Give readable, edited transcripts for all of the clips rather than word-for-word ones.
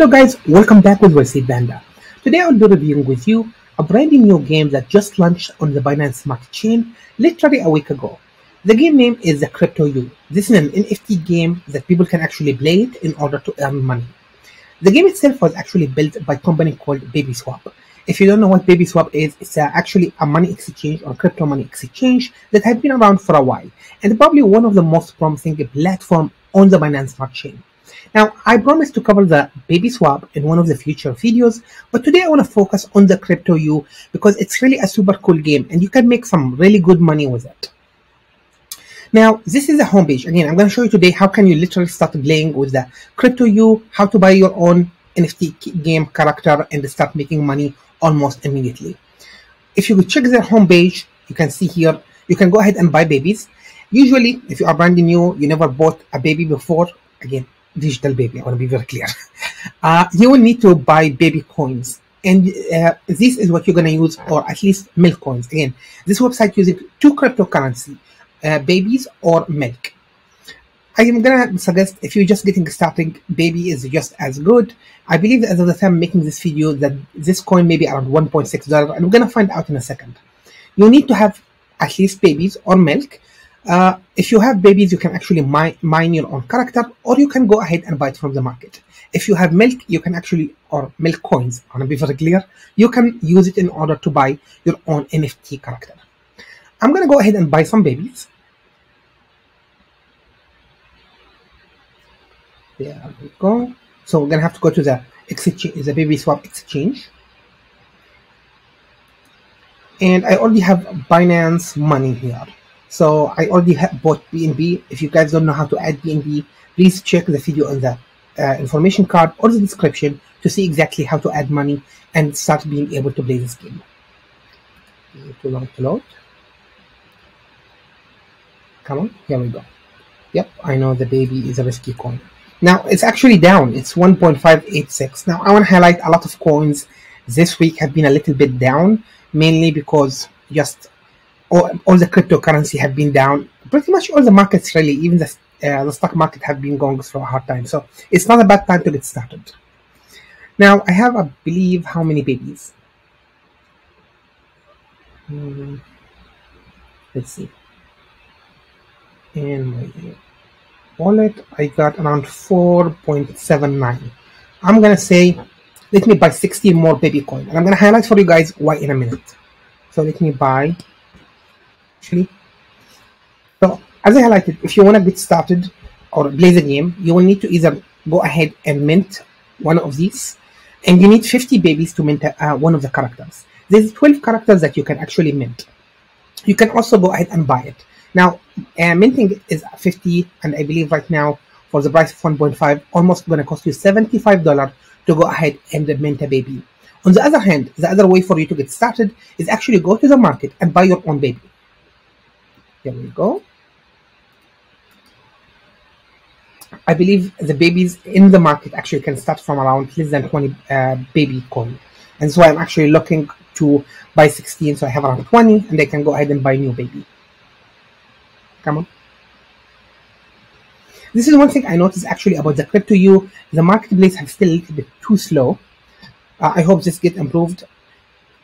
Hello guys, welcome back with Wealthy Panda. Today I'll be reviewing with you a brand new game that just launched on the Binance Smart Chain literally a week ago. The game name is The Crypto You. This is an NFT game that people can actually play it in order to earn money. The game itself was actually built by a company called BabySwap. If you don't know what BabySwap is, it's actually a money exchange or crypto money exchange that has been around for a while and probably one of the most promising platforms on the Binance Smart Chain. Now, I promised to cover the BabySwap in one of the future videos, but today I want to focus on the Crypto You because it's really a super cool game and you can make some really good money with it. Now, this is the homepage. Again, I'm going to show you today how can you literally start playing with the Crypto You, how to buy your own NFT game character and start making money almost immediately. If you check their homepage, you can see here, you can go ahead and buy babies. Usually, if you are brand new, you never bought a baby before, again, digital baby, I want to be very clear. You will need to buy baby coins, and this is what you're going to use, or at least milk coins. Again, this website uses two cryptocurrency, babies or milk. I am going to suggest if you're just getting started, baby is just as good. I believe that as of the time making this video that this coin may be around $1.6, and we're going to find out in a second. You need to have at least babies or milk. If you have babies, you can actually mine your own character, or you can go ahead and buy it from the market. If you have milk, you can actually, or milk coins, I want to be very clear, you can use it in order to buy your own NFT character. I'm going to go ahead and buy some babies. There we go. So we're going to have to go to the exchange, the BabySwap exchange. And I already have Binance money here. So I already bought BNB. If you guys don't know how to add BNB, please check the video on the information card or the description to see exactly how to add money and start being able to play this game. Too long to load. Come on, here we go. Yep, I know the baby is a risky coin. Now it's actually down, it's 1.586. Now I want to highlight a lot of coins this week have been a little bit down, mainly because just all the cryptocurrency have been down. Pretty much all the markets really, even the stock market have been going through a hard time. So it's not a bad time to get started. Now I have, I believe, how many babies? Let's see. In my wallet, I got around 4.79. I'm gonna say, let me buy 60 more baby coin, and I'm gonna highlight for you guys why in a minute. So let me buy. Actually, so as I highlighted, if you want to get started or play the game, you will need to either go ahead and mint one of these, and you need 50 babies to mint one of the characters. There's 12 characters that you can actually mint. You can also go ahead and buy it. Now minting is 50, and I believe right now for the price of 1.5 almost going to cost you $75 to go ahead and mint a baby. On the other hand, the other way for you to get started is actually go to the market and buy your own baby. Here we go. I believe the babies in the market actually can start from around less than 20 baby coin. And so I'm actually looking to buy 16, so I have around 20, and I can go ahead and buy new baby. Come on. This is one thing I noticed actually about the Crypto You. The marketplace is still a little bit too slow. I hope this gets improved.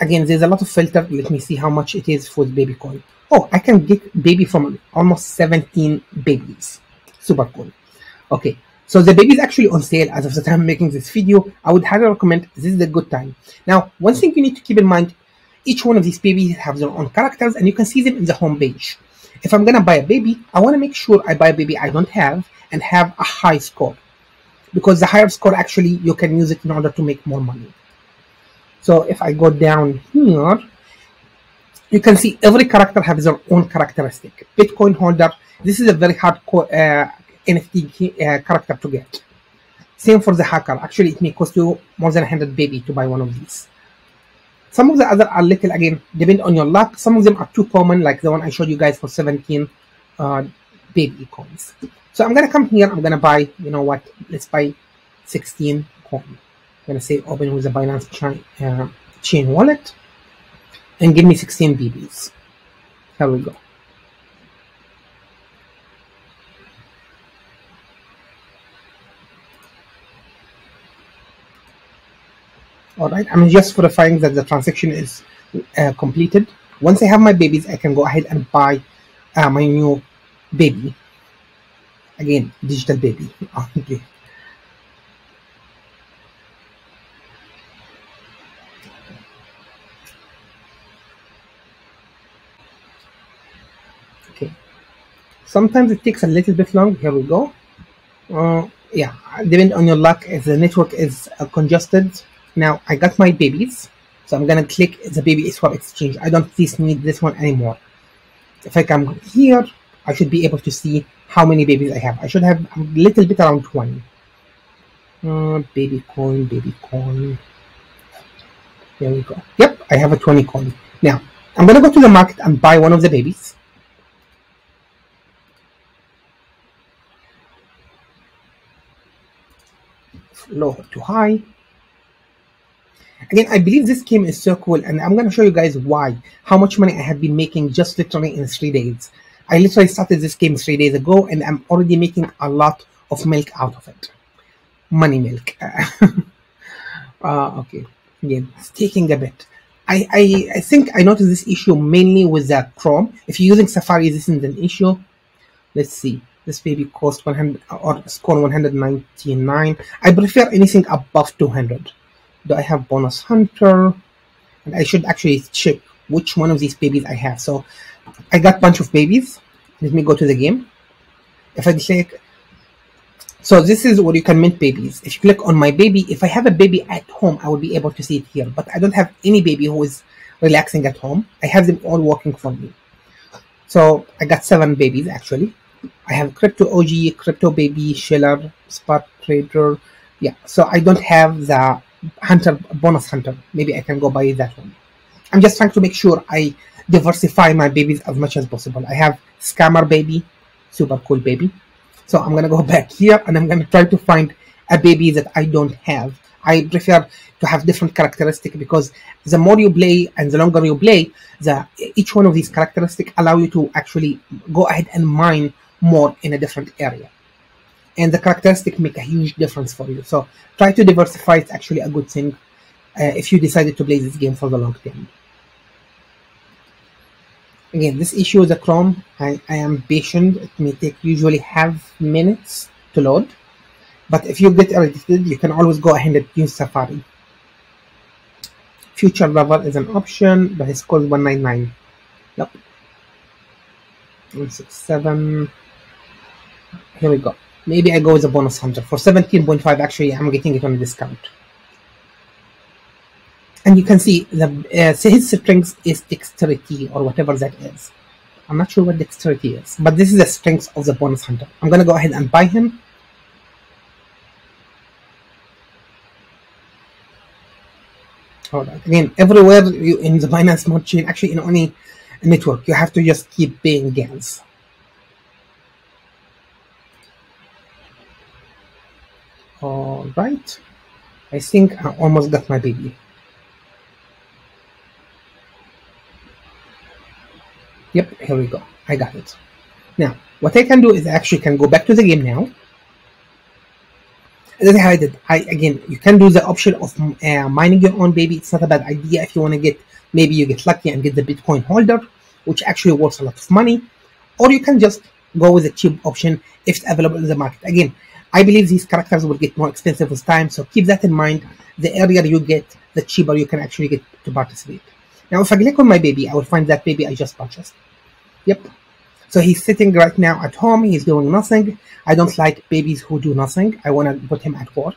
Again, there's a lot of filter. Let me see how much it is for the baby coin. Oh, I can get baby from almost 17 babies. Super cool. Okay, so the baby is actually on sale as of the time making this video. I would highly recommend, this is a good time. Now, one thing you need to keep in mind, each one of these babies have their own characters and you can see them in the home page. If I'm gonna buy a baby, I wanna make sure I buy a baby I don't have and have a high score, because the higher score actually, you can use it in order to make more money. So if I go down here, you can see every character has their own characteristic. Bitcoin holder, this is a very hard NFT character to get. Same for the hacker. Actually, it may cost you more than 100 baby to buy one of these. Some of the other are little, again, depend on your luck. Some of them are too common, like the one I showed you guys for 17 baby coins. So I'm going to come here. I'm going to buy, you know what, let's buy 16 coin. I'm going to say open with the Binance chain wallet. And give me 16 BBs. Here we go. All right, I'm just verifying that the transaction is completed. Once I have my babies, I can go ahead and buy my new baby. Again, digital baby. Okay. Sometimes it takes a little bit long. Here we go. Yeah, depending on your luck, if the network is congested. Now I got my babies, so I'm gonna click the BabySwap exchange. I don't need this one anymore. If I come here, I should be able to see how many babies I have. I should have a little bit around 20. Baby coin. Here we go. Yep, I have a 20 coin. Now I'm gonna go to the market and buy one of the babies. Low to high. Again, I believe this game is so cool, and I'm going to show you guys why, how much money I have been making just literally in 3 days. I literally started this game 3 days ago, and I'm already making a lot of milk out of it. Money milk. Okay, again, it's taking a bit. I think I noticed this issue mainly with the Chrome. If you're using Safari, this isn't an issue. Let's see. This baby cost 100 or score 199. I prefer anything above 200. Do I have bonus hunter? And I should actually check which one of these babies I have. So I got a bunch of babies. Let me go to the game. If I click, so this is where you can mint babies. If you click on my baby, if I have a baby at home, I will be able to see it here. But I don't have any baby who is relaxing at home. I have them all working for me. So I got 7 babies actually. I have Crypto OG, Crypto Baby, Shiller, Spot Trader. Yeah, so I don't have the hunter, bonus hunter. Maybe I can go buy that one. I'm just trying to make sure I diversify my babies as much as possible. I have Scammer Baby, super cool baby. So I'm going to go back here and I'm going to try to find a baby that I don't have. I prefer to have different characteristics because the more you play and the longer you play, each one of these characteristics allow you to actually go ahead and mine more in a different area. And the characteristics make a huge difference for you. So try to diversify. It's actually a good thing if you decided to play this game for the long term. Again, this issue with the Chrome, I am patient. It may take usually half minutes to load. But if you get irritated, you can always go ahead and use Safari. Future Lover is an option, but it's called 199. Yep. 167. Here we go. Maybe I go with a bonus hunter. For 17.5, actually, I'm getting it on a discount. And you can see the his strength is dexterity or whatever that is. I'm not sure what dexterity is, but this is the strength of the bonus hunter. I'm going to go ahead and buy him. All right. Again, everywhere you in the Binance Smart Chain, actually in any network, you have to just keep paying gains. All right, I think I almost got my baby. Yep, here we go. I got it. Now, what I can do is I actually can go back to the game now. That's how I did. Again, you can do the option of mining your own baby. It's not a bad idea if you want to get, maybe you get lucky and get the Bitcoin holder, which actually worth a lot of money. Or you can just go with the cheap option if it's available in the market. Again, I believe these characters will get more expensive with time, so keep that in mind. The earlier you get, the cheaper you can actually get to participate. Now, if I click on my baby, I will find that baby I just purchased. Yep. So he's sitting right now at home. He's doing nothing. I don't like babies who do nothing. I want to put him at work.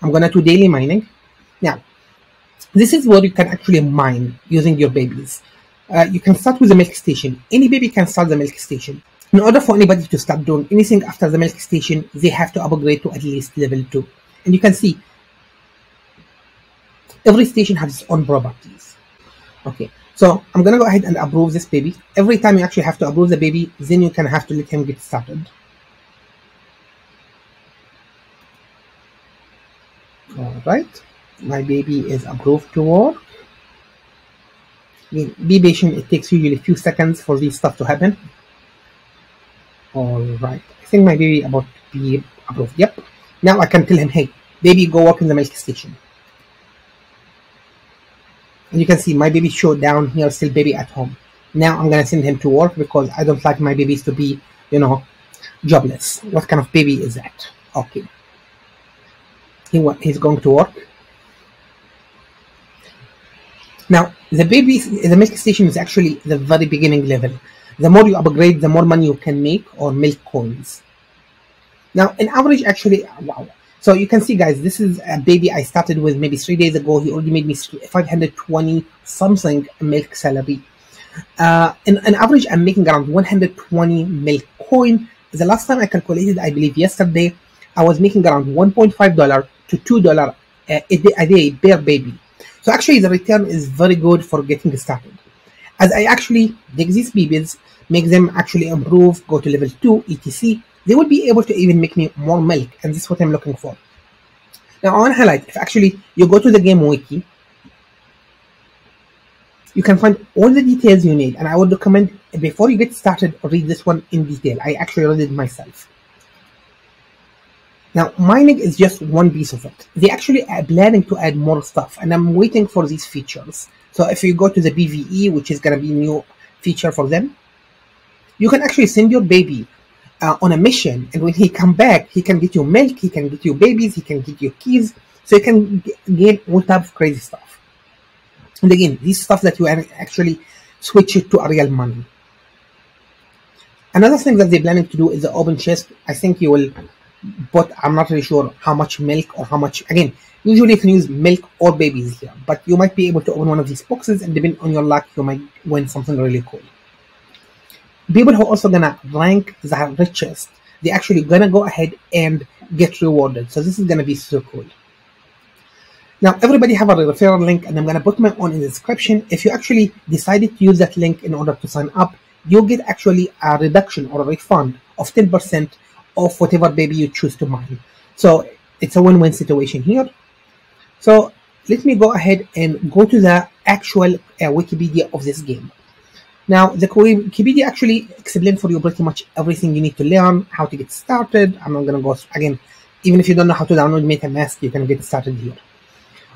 I'm going to do daily mining. Now, this is where you can actually mine using your babies. You can start with the milk station. Any baby can start the milk station. In order for anybody to start doing anything after the milk station, they have to upgrade to at least level 2. And you can see every station has its own properties. Okay. So I'm going to go ahead and approve this baby. Every time you actually have to approve the baby, then you can have to let him get started. All right. My baby is approved to work. Be patient. It takes usually a few seconds for this stuff to happen. All right. I think my baby about to be approved. Yep. Now I can tell him, hey, baby, go work in the milk station. And you can see my baby showed down here, still baby at home. Now I'm gonna send him to work because I don't like my babies to be, you know, jobless. What kind of baby is that? Okay. He's going to work. Now the milk station is actually the very beginning level. The more you upgrade, the more money you can make, or milk coins. Now an average, actually, wow. So you can see, guys, this is a baby I started with maybe 3 days ago. He already made me 520 something milk salary. On average, I'm making around 120 milk coin. The last time I calculated, I believe yesterday, I was making around $1.5 to $2 a day per baby. So actually the return is very good for getting started. As I actually dig these babies, make them actually improve, go to level 2, etc., they will be able to even make me more milk, and this is what I'm looking for. Now I want to highlight, if actually you go to the game wiki, you can find all the details you need, and I would recommend, before you get started, read this one in detail. I actually read it myself. Now mining is just one piece of it. They actually are planning to add more stuff, and I'm waiting for these features. So if you go to the BVE, which is gonna be a new feature for them, you can actually send your baby on a mission, and when he come back, he can get you milk, he can get you babies, he can get you keys, so you can gain all types of crazy stuff. And again, these stuff that you actually switch it to a real money. Another thing that they're planning to do is the open chest. I think you will, but I'm not really sure how much milk or how much. Again, usually you can use milk or babies here, but you might be able to open one of these boxes, and depending on your luck, you might win something really cool. People who are also gonna rank the richest, they're actually gonna go ahead and get rewarded. So this is gonna be so cool. Now everybody have a referral link, and I'm gonna put my own in the description. If you actually decided to use that link in order to sign up, you get actually a reduction or a refund of 10% of whatever baby you choose to mine. So it's a win-win situation here. So let me go ahead and go to the actual Wikipedia of this game. Now the Wikipedia actually explains for you pretty much everything you need to learn, how to get started. I'm not gonna go again. Even if you don't know how to download MetaMask, you can get started here.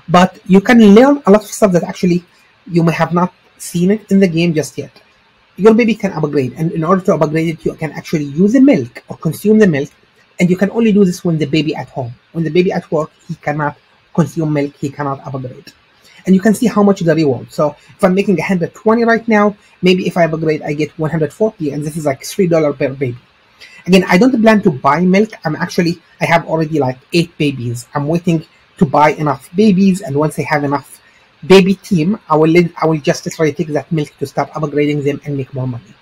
But you can learn a lot of stuff that actually you may have not seen it in the game just yet. Your baby can upgrade, and in order to upgrade it, you can actually use the milk or consume the milk, and you can only do this when the baby at home. When the baby at work, he cannot consume milk, he cannot upgrade. And you can see how much the reward. So if I'm making 120 right now, maybe if I upgrade, I get 140, and this is like $3 per baby. Again, I don't plan to buy milk. I have already like 8 babies. I'm waiting to buy enough babies, and once I have enough baby team, I will just try to take that milk to start upgrading them and make more money.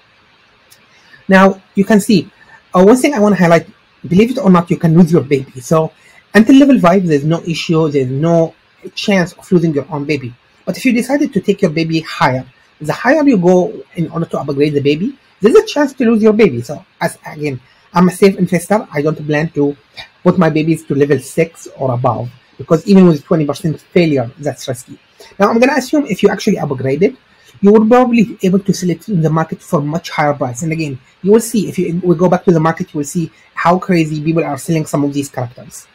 Now you can see one thing I want to highlight, believe it or not, you can lose your baby. So until level 5, there's no issue, there's no chance of losing your own baby. But if you decided to take your baby higher, the higher you go in order to upgrade the baby, there's a chance to lose your baby. So again, I'm a safe investor. I don't plan to put my babies to level 6 or above, because even with 20% failure, that's risky. Now I'm gonna assume if you actually upgrade it, you will probably be able to sell it in the market for much higher price. And again, you will see, if you will go back to the market, you will see how crazy people are selling some of these characters.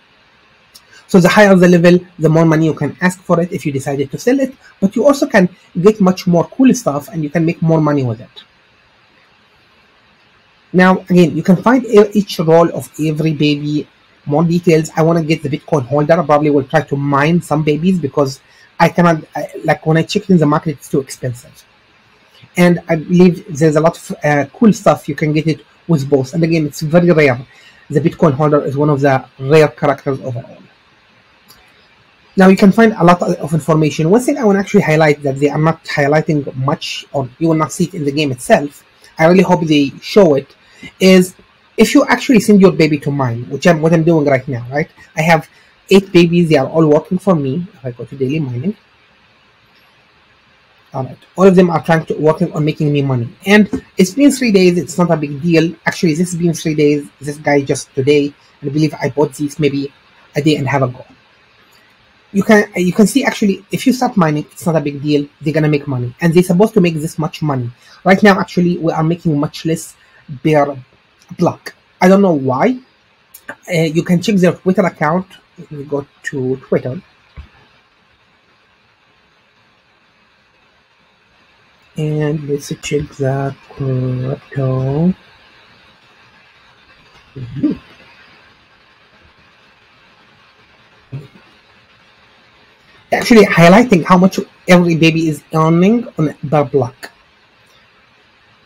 So the higher the level, the more money you can ask for it if you decided to sell it, but you also can get much more cool stuff, and you can make more money with it. Now again, you can find each role of every baby, more details. I want to get the Bitcoin holder. I probably will try to mine some babies, because I cannot, like when I checked in the market, it's too expensive. And I believe there's a lot of cool stuff you can get it with both. And again, it's very rare. The Bitcoin holder is one of the rare characters overall. Now you can find a lot of information. One thing I want to actually highlight that they are not highlighting much, or you will not see it in the game itself. I really hope they show it, is if you actually send your baby to mine, which what I'm doing right now, right? I have 8 babies, they are all working for me. If I go to daily mining, all right, all of them are working on making me money. And it's been 3 days, it's not a big deal. Actually, this has been 3 days, this guy just today, and I believe I bought these maybe a day and have a go. You can see actually, if you start mining, it's not a big deal. They're gonna make money, and they're supposed to make this much money. Right now, actually, we are making much less bear block. I don't know why. You can check their Twitter account. Let me go to Twitter. And let's check the crypto. Actually highlighting how much every baby is earning on their block.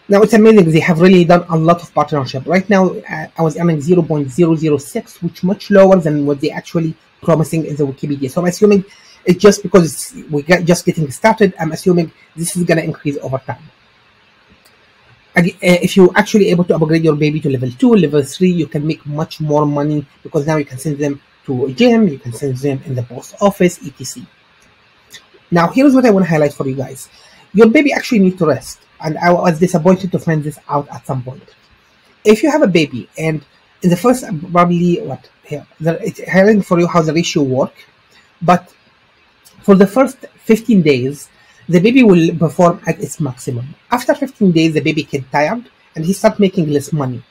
Now it's amazing, they have really done a lot of partnership. Right now I was earning 0.006, which much lower than what they actually promising in the Wikipedia. So I'm assuming it's just because we're just getting started. I'm assuming this is going to increase over time. If you're actually able to upgrade your baby to level 2, level 3, you can make much more money because now you can send them to a gym, you can send them in the post office, etc. Now, here's what I want to highlight for you guys. Your baby actually needs to rest, and I was disappointed to find this out at some point. If you have a baby, and in the first, probably, what, here, it's highlighting for you how the ratio works, but for the first 15 days, the baby will perform at its maximum. After 15 days, the baby gets tired, and he starts making less money.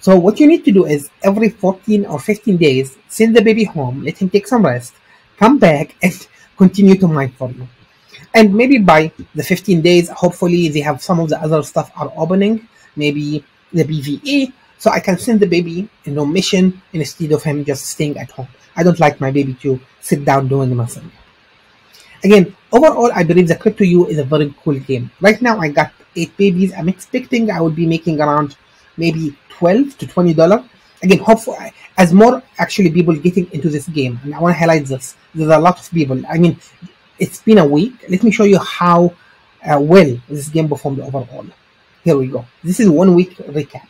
So what you need to do is every 14 or 15 days, send the baby home, let him take some rest, come back, and continue to mine for you. And maybe by the 15 days, hopefully they have some of the other stuff are opening, maybe the BVA, so I can send the baby in a mission instead of him just staying at home. I don't like my baby to sit down doing nothing. Again, overall, I believe the Crypto You is a very cool game. Right now, I got 8 babies. I'm expecting I will be making around maybe $12 to $20. Again, hopefully, as more actually people getting into this game, and I want to highlight this. There's a lot of people. I mean, it's been a week. Let me show you how well this game performed overall. Here we go. This is 1 week recap.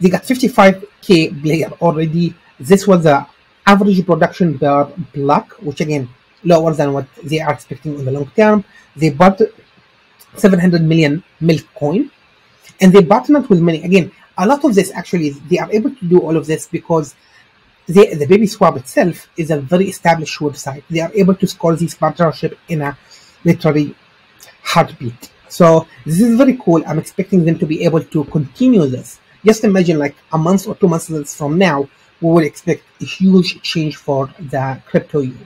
They got 55K player already. This was the average production per block, which again, lower than what they are expecting in the long term. They bought 700 million milk coin, and they partnered with many. Again, a lot of this actually, they are able to do all of this because the BabySwap itself is a very established website. They are able to score this partnership in a literally heartbeat. So this is very cool. I'm expecting them to be able to continue this. Just imagine like a month or 2 months from now, we will expect a huge change for the Crypto You.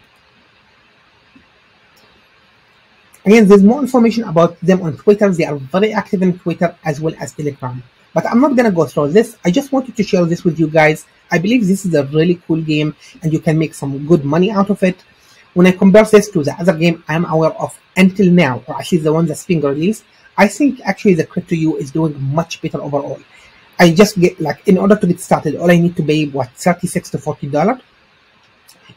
Again, there's more information about them on Twitter. They are very active in Twitter as well as Telegram. But I'm not going to go through this. I just wanted to share this with you guys. I believe this is a really cool game and you can make some good money out of it. When I compare this to the other game I'm aware of until now, or actually the one that's being released, I think actually the Crypto You is doing much better overall. I just get like, in order to get started, all I need to pay what, $36 to $40.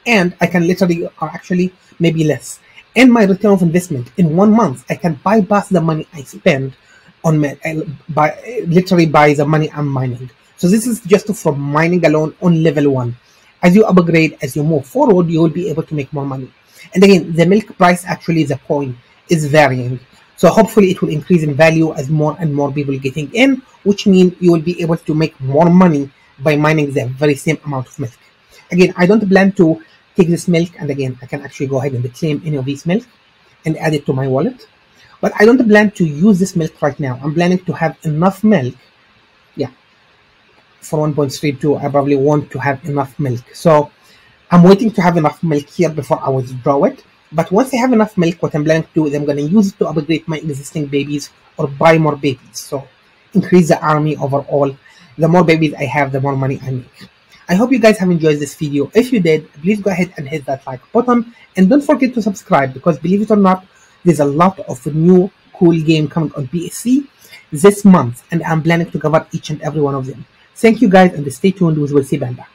And I can literally, or actually maybe less. And my return of investment in 1 month, I can bypass the money I spend on by the money I'm mining. So this is just from mining alone on level 1. As you upgrade, as you move forward, you will be able to make more money. And again, the milk price, actually the coin, is varying. So hopefully it will increase in value as more and more people getting in, which means you will be able to make more money by mining the very same amount of milk. Again, I don't plan to take this milk, and again, I can actually go ahead and claim any of these milk and add it to my wallet. But I don't plan to use this milk right now. I'm planning to have enough milk, yeah, for 1.32, I probably want to have enough milk. So I'm waiting to have enough milk here before I withdraw it. But once I have enough milk, what I'm planning to do is I'm going to use it to upgrade my existing babies or buy more babies. So increase the army overall. The more babies I have, the more money I make. I hope you guys have enjoyed this video. If you did, please go ahead and hit that like button. And don't forget to subscribe because believe it or not, there's a lot of new cool game coming on BSC this month. And I'm planning to cover each and every one of them. Thank you guys and stay tuned with Wealthy Panda.